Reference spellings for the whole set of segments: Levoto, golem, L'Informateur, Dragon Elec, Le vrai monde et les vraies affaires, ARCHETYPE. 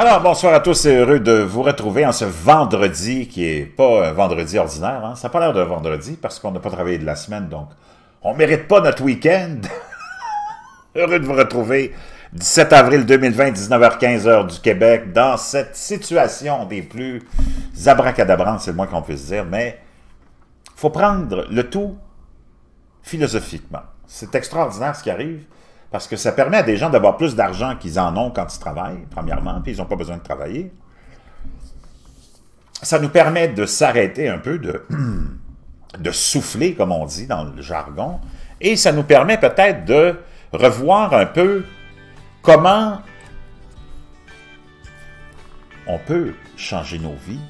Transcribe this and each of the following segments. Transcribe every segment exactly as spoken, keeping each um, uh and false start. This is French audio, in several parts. Alors, bonsoir à tous, c'est heureux de vous retrouver en ce vendredi qui n'est pas un vendredi ordinaire. Hein? Ça n'a pas l'air d'un vendredi parce qu'on n'a pas travaillé de la semaine, donc on ne mérite pas notre week-end. Heureux de vous retrouver dix-sept avril deux mille vingt, dix-neuf heures quinze heure du Québec, dans cette situation des plus abracadabrantes, c'est le moins qu'on puisse dire, mais il faut prendre le tout philosophiquement. C'est extraordinaire ce qui arrive. Parce que ça permet à des gens d'avoir plus d'argent qu'ils en ont quand ils travaillent, premièrement, puis ils n'ont pas besoin de travailler. Ça nous permet de s'arrêter un peu, de, de souffler, comme on dit dans le jargon, et ça nous permet peut-être de revoir un peu comment on peut changer nos vies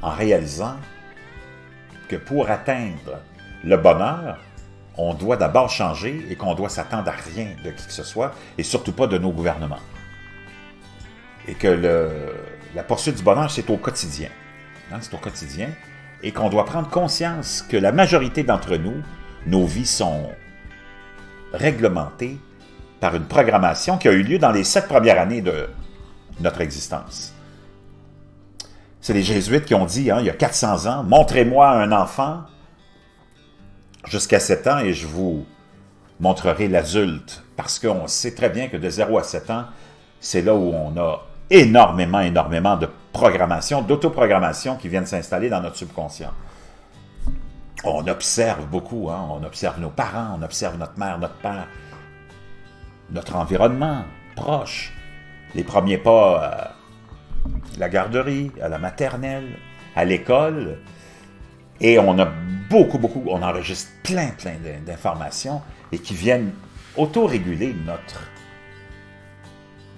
en réalisant que pour atteindre le bonheur, on doit d'abord changer et qu'on doit s'attendre à rien de qui que ce soit, et surtout pas de nos gouvernements. Et que le, la poursuite du bonheur, c'est au quotidien. Hein, c'est au quotidien. Et qu'on doit prendre conscience que la majorité d'entre nous, nos vies sont réglementées par une programmation qui a eu lieu dans les sept premières années de notre existence. C'est les Jésuites qui ont dit, hein, il y a quatre cents ans, « Montrez-moi un enfant » jusqu'à sept ans, et je vous montrerai l'adulte, parce qu'on sait très bien que de zéro à sept ans, c'est là où on a énormément, énormément de programmation, d'autoprogrammation qui viennent s'installer dans notre subconscient. On observe beaucoup, hein? On observe nos parents, on observe notre mère, notre père, notre environnement proche, les premiers pas à la garderie, à la maternelle, à l'école, et on a beaucoup, beaucoup, on enregistre plein, plein d'informations et qui viennent autoréguler notre,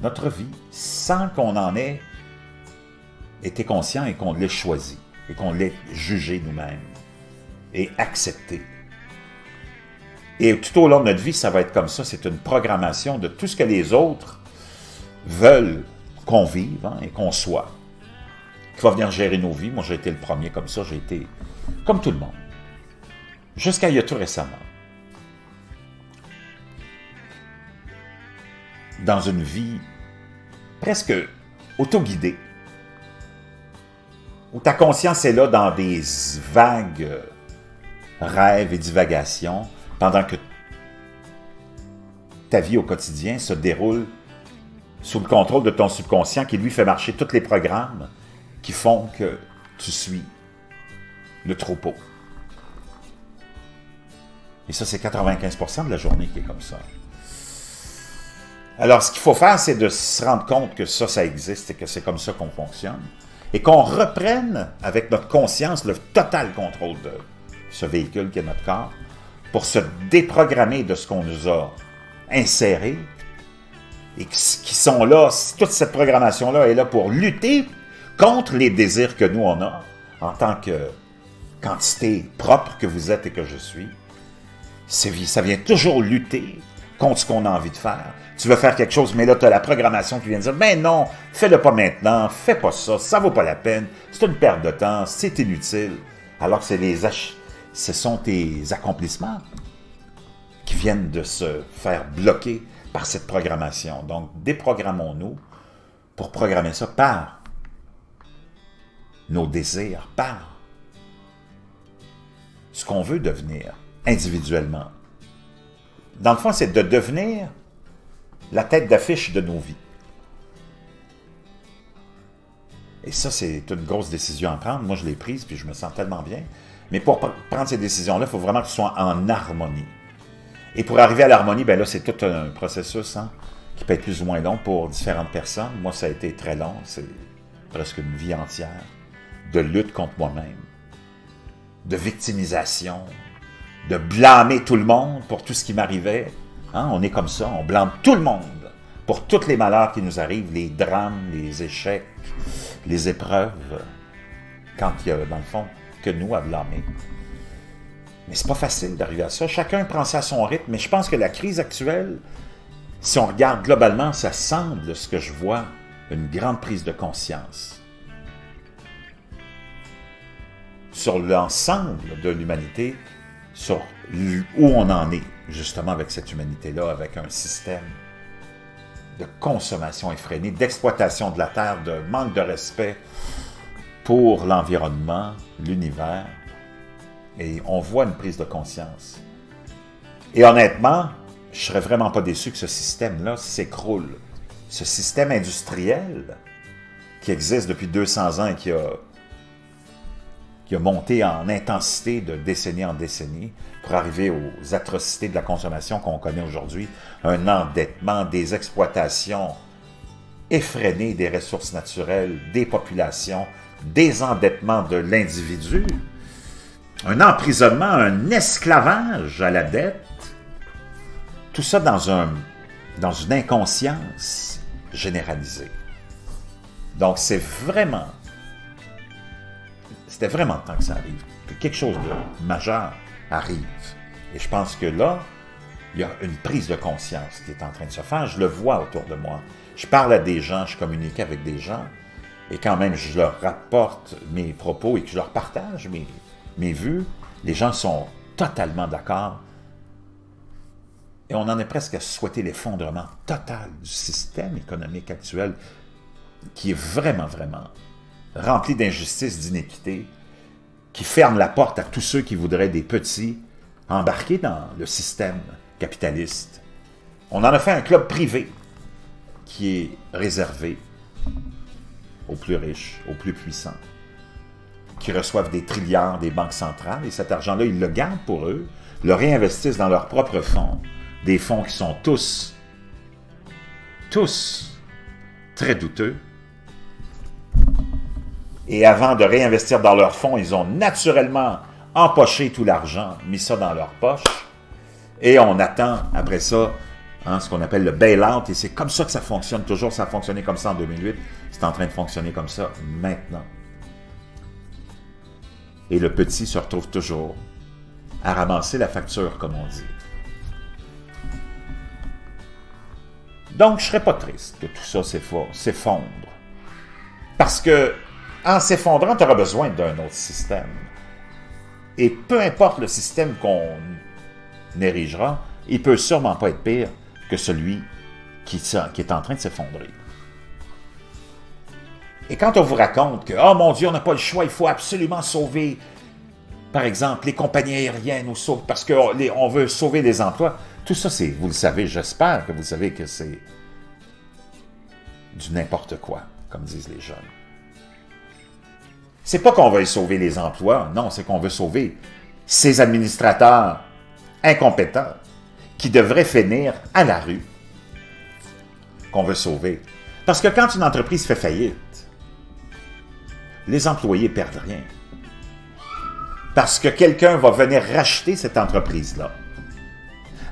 notre vie sans qu'on en ait été conscient et qu'on l'ait choisi et qu'on l'ait jugé nous-mêmes et accepté. Et tout au long de notre vie, ça va être comme ça, c'est une programmation de tout ce que les autres veulent qu'on vive, hein, et qu'on soit, qui va venir gérer nos vies. Moi, j'ai été le premier comme ça, j'ai été comme tout le monde. Jusqu'à il y a tout récemment. Dans une vie presque autoguidée, où ta conscience est là dans des vagues rêves et divagations, pendant que ta vie au quotidien se déroule sous le contrôle de ton subconscient qui lui fait marcher tous les programmes qui font que tu suis le troupeau. Et ça, c'est quatre-vingt-quinze pour cent de la journée qui est comme ça. Alors, ce qu'il faut faire, c'est de se rendre compte que ça, ça existe et que c'est comme ça qu'on fonctionne. Et qu'on reprenne avec notre conscience le total contrôle de ce véhicule qui est notre corps pour se déprogrammer de ce qu'on nous a inséré et qui sont là, toute cette programmation-là est là pour lutter contre les désirs que nous, on a en tant que quantité propre que vous êtes et que je suis. Ça vient toujours lutter contre ce qu'on a envie de faire. Tu veux faire quelque chose, mais là, tu as la programmation qui vient de dire « Ben non, fais-le pas maintenant, fais pas ça, ça vaut pas la peine, c'est une perte de temps, c'est inutile. » Alors que les ce sont tes accomplissements qui viennent de se faire bloquer par cette programmation. Donc, déprogrammons-nous pour programmer ça par nos désirs, par ce qu'on veut devenir. Individuellement. Dans le fond, c'est de devenir la tête d'affiche de nos vies. Et ça, c'est une grosse décision à prendre. Moi, je l'ai prise, puis je me sens tellement bien. Mais pour prendre ces décisions-là, il faut vraiment que ce soit en harmonie. Et pour arriver à l'harmonie, bien là, c'est tout un processus, hein, qui peut être plus ou moins long pour différentes personnes. Moi, ça a été très long. C'est presque une vie entière de lutte contre moi-même, de victimisation, de blâmer tout le monde pour tout ce qui m'arrivait. Hein? On est comme ça, on blâme tout le monde pour tous les malheurs qui nous arrivent, les drames, les échecs, les épreuves, quand il y a, dans le fond, que nous à blâmer. Mais c'est pas facile d'arriver à ça. Chacun prend ça à son rythme, mais je pense que la crise actuelle, si on regarde globalement, ça semble, ce que je vois, une grande prise de conscience sur l'ensemble de l'humanité, sur où on en est, justement, avec cette humanité-là, avec un système de consommation effrénée, d'exploitation de la terre, de manque de respect pour l'environnement, l'univers. Et on voit une prise de conscience. Et honnêtement, je ne serais vraiment pas déçu que ce système-là s'écroule. Ce système industriel qui existe depuis deux cents ans et qui a, qui a monté en intensité de décennie en décennie pour arriver aux atrocités de la consommation qu'on connaît aujourd'hui, un endettement, des exploitations effrénées des ressources naturelles, des populations, des endettements de l'individu, un emprisonnement, un esclavage à la dette, tout ça dans, un, dans une inconscience généralisée. Donc, c'est vraiment, c'était vraiment le temps que ça arrive, que quelque chose de majeur arrive. Et je pense que là, il y a une prise de conscience qui est en train de se faire. Je le vois autour de moi. Je parle à des gens, je communique avec des gens, et quand même, je leur rapporte mes propos et que je leur partage mes... mes vues, les gens sont totalement d'accord et on en est presque à souhaiter l'effondrement total du système économique actuel qui est vraiment, vraiment rempli d'injustice, d'iniquité, qui ferme la porte à tous ceux qui voudraient des petits embarqués dans le système capitaliste. On en a fait un club privé qui est réservé aux plus riches, aux plus puissants, qui reçoivent des trilliards des banques centrales, et cet argent-là, ils le gardent pour eux, le réinvestissent dans leurs propres fonds, des fonds qui sont tous, tous très douteux. Et avant de réinvestir dans leurs fonds, ils ont naturellement empoché tout l'argent, mis ça dans leur poche, et on attend après ça hein, ce qu'on appelle le bail-out, et c'est comme ça que ça fonctionne toujours, ça a fonctionné comme ça en deux mille huit, c'est en train de fonctionner comme ça maintenant. Et le petit se retrouve toujours à ramasser la facture, comme on dit. Donc, je ne serais pas triste que tout ça s'effondre. Parce que, en s'effondrant, tu auras besoin d'un autre système. Et peu importe le système qu'on érigera, il ne peut sûrement pas être pire que celui qui, qui est en train de s'effondrer. Et quand on vous raconte que, oh mon Dieu, on n'a pas le choix, il faut absolument sauver, par exemple, les compagnies aériennes, ou parce qu'on veut sauver des emplois, tout ça, c'est, vous le savez, j'espère que vous savez que c'est du n'importe quoi, comme disent les jeunes. C'est pas qu'on veut sauver les emplois, non, c'est qu'on veut sauver ces administrateurs incompétents qui devraient finir à la rue, qu'on veut sauver. Parce que quand une entreprise fait faillite, les employés ne perdent rien. Parce que quelqu'un va venir racheter cette entreprise-là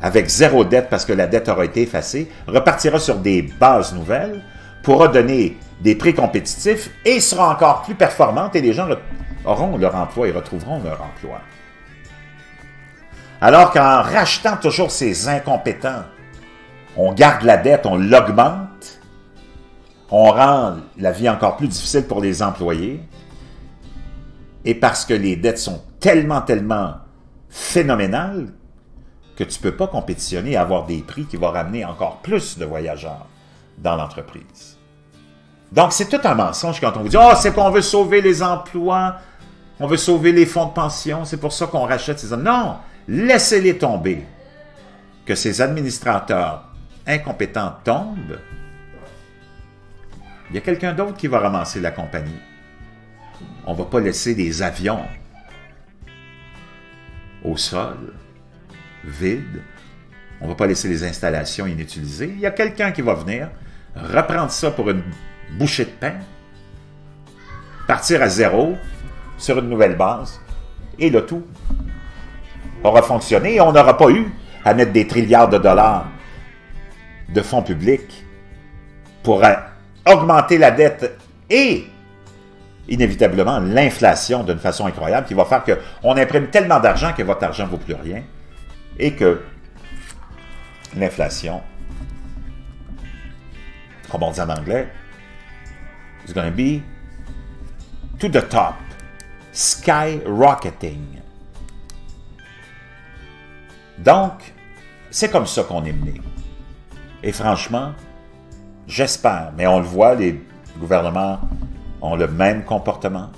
avec zéro dette parce que la dette aura été effacée, repartira sur des bases nouvelles, pourra donner des prix compétitifs et sera encore plus performante et les gens auront leur emploi et retrouveront leur emploi. Alors qu'en rachetant toujours ces incompétents, on garde la dette, on l'augmente, on rend la vie encore plus difficile pour les employés et parce que les dettes sont tellement, tellement phénoménales que tu ne peux pas compétitionner et avoir des prix qui vont ramener encore plus de voyageurs dans l'entreprise. Donc, c'est tout un mensonge quand on vous dit « Ah, c'est qu'on veut sauver les emplois, on veut sauver les fonds de pension, c'est pour ça qu'on rachète ces hommes. » Non, laissez-les tomber. Que ces administrateurs incompétents tombent, il y a quelqu'un d'autre qui va ramasser la compagnie. On ne va pas laisser des avions au sol, vides. On ne va pas laisser les installations inutilisées. Il y a quelqu'un qui va venir reprendre ça pour une bouchée de pain, partir à zéro sur une nouvelle base, et le tout aura fonctionné. Et on n'aura pas eu à mettre des trilliards de dollars de fonds publics pour augmenter la dette et, inévitablement, l'inflation d'une façon incroyable qui va faire qu'on imprime tellement d'argent que votre argent ne vaut plus rien et que l'inflation, comme on dit en anglais, it's going to be to the top, skyrocketing. Donc, c'est comme ça qu'on est mené. Et franchement, J'espère, mais on le voit, les gouvernements ont le même comportement.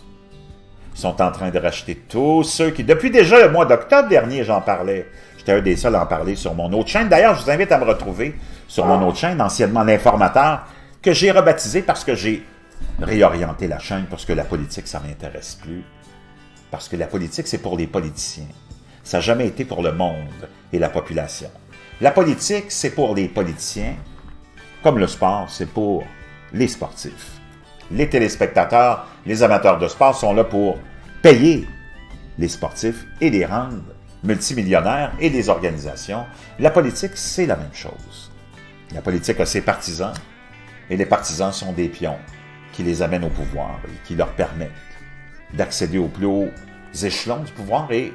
Ils sont en train de racheter tous ceux qui... Depuis déjà le mois d'octobre dernier, j'en parlais. J'étais un des seuls à en parler sur mon autre chaîne. D'ailleurs, je vous invite à me retrouver sur mon autre chaîne, anciennement L'Informateur, que j'ai rebaptisé parce que j'ai réorienté la chaîne, parce que la politique, ça ne m'intéresse plus. Parce que la politique, c'est pour les politiciens. Ça n'a jamais été pour le monde et la population. La politique, c'est pour les politiciens, comme le sport, c'est pour les sportifs. Les téléspectateurs, les amateurs de sport sont là pour payer les sportifs et les rendre multimillionnaires et les organisations. La politique, c'est la même chose. La politique a ses partisans et les partisans sont des pions qui les amènent au pouvoir et qui leur permettent d'accéder aux plus hauts échelons du pouvoir et,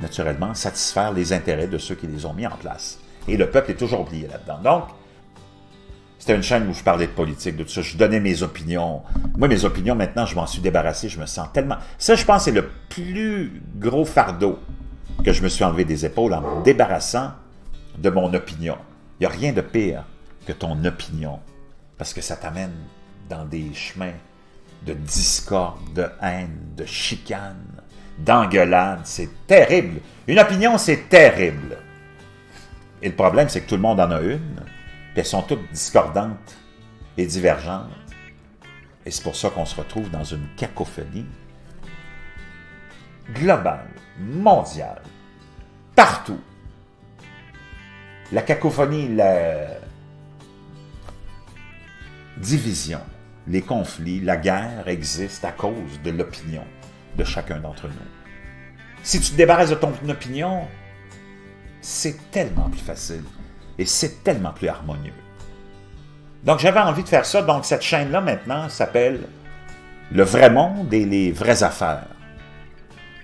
naturellement, satisfaire les intérêts de ceux qui les ont mis en place. Et le peuple est toujours oublié là-dedans. Donc, c'était une chaîne où je parlais de politique, de tout ça. Je donnais mes opinions. Moi, mes opinions, maintenant, je m'en suis débarrassé. Je me sens tellement... Ça, je pense, c'est le plus gros fardeau que je me suis enlevé des épaules en me débarrassant de mon opinion. Il n'y a rien de pire que ton opinion, parce que ça t'amène dans des chemins de discorde, de haine, de chicane, d'engueulade. C'est terrible. Une opinion, c'est terrible. Et le problème, c'est que tout le monde en a une, puis elles sont toutes discordantes et divergentes. Et c'est pour ça qu'on se retrouve dans une cacophonie globale, mondiale, partout. La cacophonie, la division, les conflits, la guerre existent à cause de l'opinion de chacun d'entre nous. Si tu te débarrasses de ton opinion, c'est tellement plus facile et c'est tellement plus harmonieux. Donc, j'avais envie de faire ça. Donc, cette chaîne-là, maintenant, s'appelle « Le vrai monde et les vraies affaires ».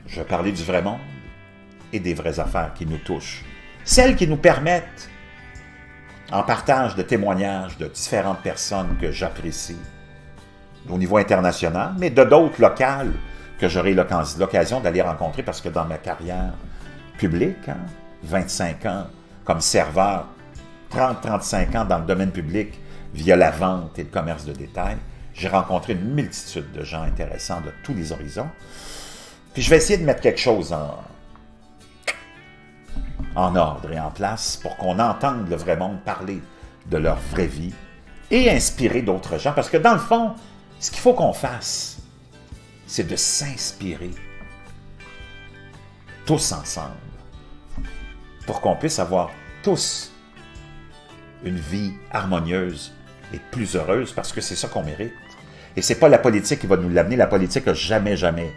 Je parlais du vrai monde et des vraies affaires qui nous touchent. Celles qui nous permettent, en partage de témoignages de différentes personnes que j'apprécie, au niveau international, mais de d'autres locales que j'aurai l'occasion d'aller rencontrer, parce que dans ma carrière publique, hein, vingt-cinq ans comme serveur, trente à trente-cinq ans dans le domaine public via la vente et le commerce de détail, j'ai rencontré une multitude de gens intéressants de tous les horizons. Puis je vais essayer de mettre quelque chose en, en ordre et en place pour qu'on entende le vrai monde parler de leur vraie vie et inspirer d'autres gens, parce que dans le fond, ce qu'il faut qu'on fasse, c'est de s'inspirer tous ensemble pour qu'on puisse avoir tous une vie harmonieuse et plus heureuse, parce que c'est ça qu'on mérite. Et ce n'est pas la politique qui va nous l'amener. La politique n'a jamais, jamais,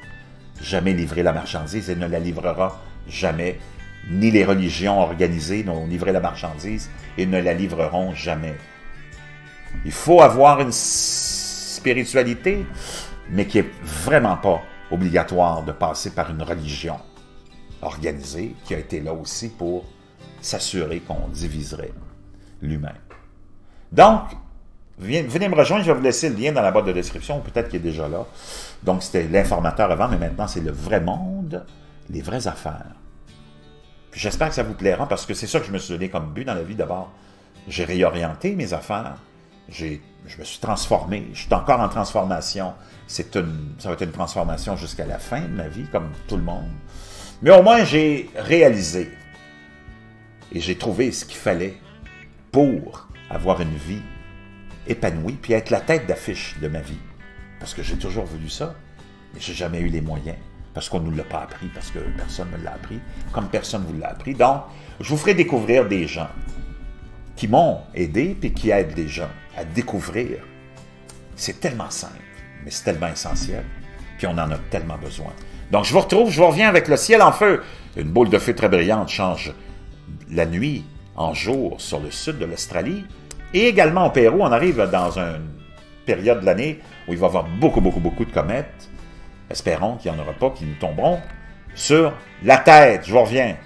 jamais livré la marchandise et ne la livrera jamais. Ni les religions organisées n'ont livré la marchandise et ne la livreront jamais. Il faut avoir une spiritualité, mais qui n'est vraiment pas obligatoire de passer par une religion organisée, qui a été là aussi pour s'assurer qu'on diviserait l'humain. Donc, venez me rejoindre, je vais vous laisser le lien dans la boîte de description, peut-être qu'il est déjà là. Donc, c'était L'Informateur avant, mais maintenant, c'est Le vrai monde, les vraies affaires. J'espère que ça vous plaira, parce que c'est ça que je me suis donné comme but dans la vie. D'abord, j'ai réorienté mes affaires, j'ai Je me suis transformé, je suis encore en transformation. C'est une, ça va être une transformation jusqu'à la fin de ma vie, comme tout le monde. Mais au moins, j'ai réalisé et j'ai trouvé ce qu'il fallait pour avoir une vie épanouie puis être la tête d'affiche de ma vie. Parce que j'ai toujours voulu ça, mais je n'ai jamais eu les moyens. Parce qu'on ne nous l'a pas appris, parce que personne ne me l'a appris, comme personne ne vous l'a appris. Donc, je vous ferai découvrir des gens qui m'ont aidé puis qui aident les gens à découvrir. C'est tellement simple, mais c'est tellement essentiel, puis on en a tellement besoin. Donc, je vous retrouve, je vous reviens avec Le ciel en feu. Une boule de feu très brillante change la nuit en jour sur le sud de l'Australie et également au Pérou. On arrive dans une période de l'année où il va y avoir beaucoup, beaucoup, beaucoup de comètes. Espérons qu'il n'y en aura pas, qui nous tomberont sur la tête. Je vous reviens.